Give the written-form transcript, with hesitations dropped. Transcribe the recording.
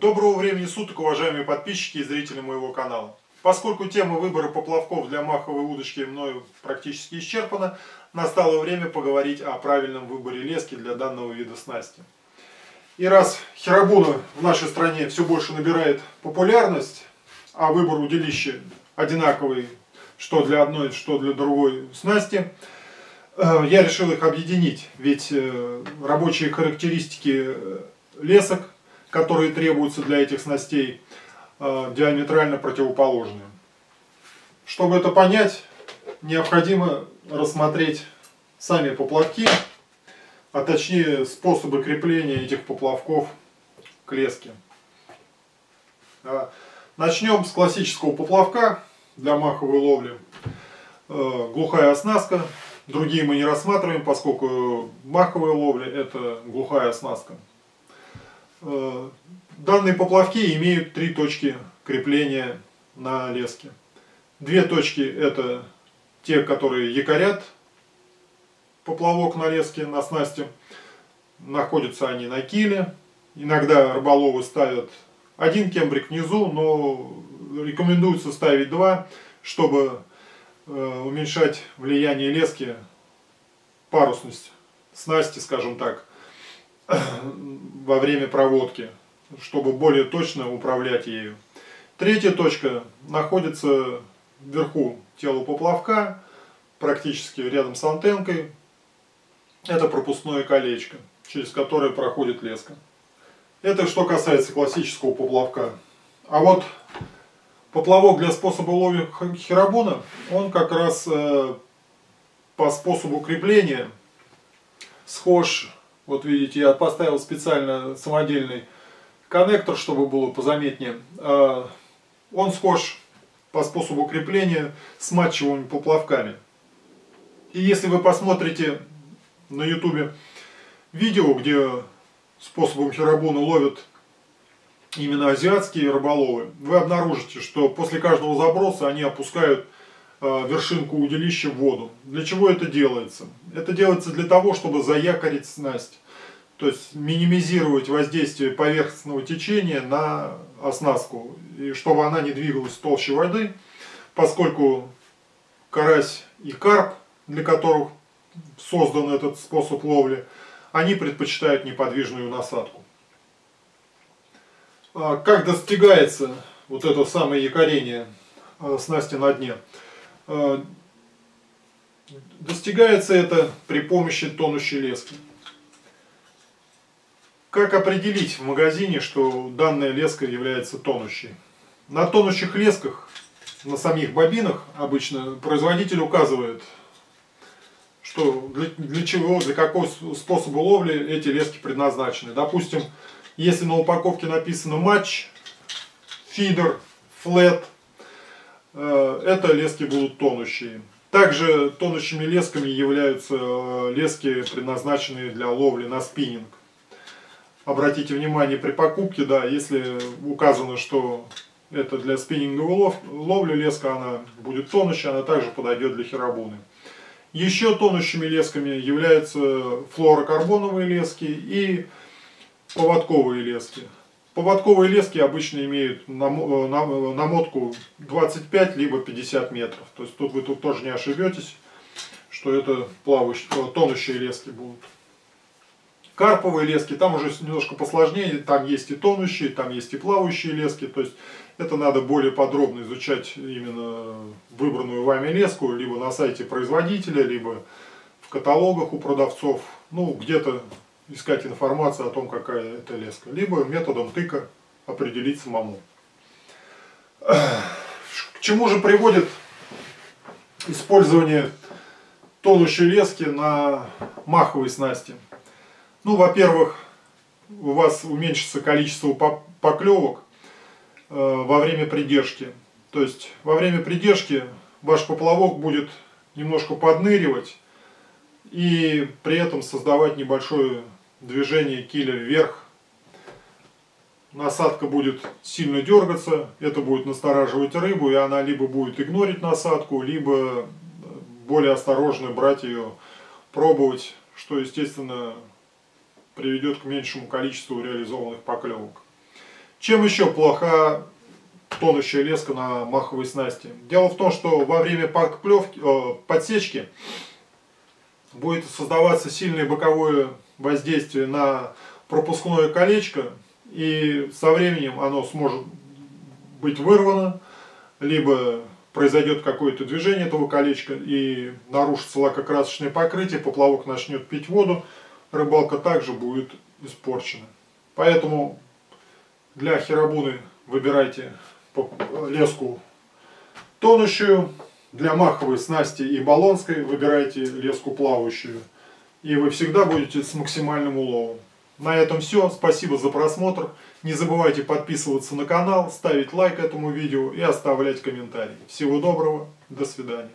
Доброго времени суток, уважаемые подписчики и зрители моего канала. Поскольку тема выбора поплавков для маховой удочки мною практически исчерпана, настало время поговорить о правильном выборе лески для данного вида снасти. И раз херабуна в нашей стране все больше набирает популярность, а выбор удилища одинаковый, что для одной, что для другой снасти, я решил их объединить, ведь рабочие характеристики лесок, которые требуются для этих снастей, диаметрально противоположны. Чтобы это понять, необходимо рассмотреть сами поплавки, а точнее способы крепления этих поплавков к леске. Начнем с классического поплавка для маховой ловли. Глухая оснастка. Другие мы не рассматриваем, поскольку маховая ловля — это глухая оснастка. Данные поплавки имеют три точки крепления на леске. Две точки — это те, которые якорят поплавок на леске, на снасти. Находятся они на киле. Иногда рыболовы ставят один кембрик внизу, но рекомендуется ставить два, чтобы уменьшать влияние лески, парусность снасти, скажем так, во время проводки, чтобы более точно управлять ею. Третья точка находится вверху тела поплавка, практически рядом с антенкой. Это пропускное колечко, через которое проходит леска. Это что касается классического поплавка. А вот поплавок для способа ловли херабуна, он как раз по способу крепления схож. Вот видите, я поставил специально самодельный коннектор, чтобы было позаметнее. Он схож по способу крепления с матчевыми поплавками. И если вы посмотрите на YouTube видео, где способом херабуна ловят именно азиатские рыболовы, вы обнаружите, что после каждого заброса они опускают вершинку удилища в воду. Для чего это делается? Это делается для того, чтобы заякорить снасть, то есть минимизировать воздействие поверхностного течения на оснастку, и чтобы она не двигалась толще воды, поскольку карась и карп, для которых создан этот способ ловли, они предпочитают неподвижную насадку. Как достигается вот это самое якорение снасти на дне? Достигается это при помощи тонущей лески. Как определить в магазине, что данная леска является тонущей? На тонущих лесках, на самих бобинах обычно производитель указывает, что для чего, для какого способа ловли эти лески предназначены. Допустим, если на упаковке написано матч, фидер, флэт, это лески будут тонущие. Также тонущими лесками являются лески, предназначенные для ловли на спиннинг. Обратите внимание, при покупке, да, если указано, что это для спиннинговой ловли леска, она будет тонущая, она также подойдет для херабуны. Еще тонущими лесками являются флуорокарбоновые лески и поводковые лески. Поводковые лески обычно имеют намотку 25 либо 50 метров. То есть тут вы тоже не ошибетесь, что это плавающие, тонущие лески будут. Карповые лески, там уже немножко посложнее. Там есть и тонущие, там есть и плавающие лески. То есть это надо более подробно изучать именно выбранную вами леску. Либо на сайте производителя, либо в каталогах у продавцов. Ну, где-то искать информацию о том, какая это леска, либо методом тыка определить самому. К чему же приводит использование тонущей лески на маховой снасти? Ну, во-первых, у вас уменьшится количество поклевок во время придержки. То есть во время придержки ваш поплавок будет немножко подныривать и при этом создавать небольшое движение киля вверх. Насадка будет сильно дергаться, это будет настораживать рыбу, и она либо будет игнорить насадку, либо более осторожно брать ее, пробовать, что, естественно, приведет к меньшему количеству реализованных поклевок. Чем еще плоха тонущая леска на маховой снасти? Дело в том, что во время подсечки будет создаваться сильное боковое воздействие на пропускное колечко, и со временем оно сможет быть вырвано, либо произойдет какое-то движение этого колечка и нарушится лакокрасочное покрытие, поплавок начнет пить воду, рыбалка также будет испорчена. Поэтому для херабуны выбирайте леску тонущую, для маховой снасти и баллонской выбирайте леску плавающую, и вы всегда будете с максимальным уловом. На этом все. Спасибо за просмотр. Не забывайте подписываться на канал, ставить лайк этому видео и оставлять комментарии. Всего доброго. До свидания.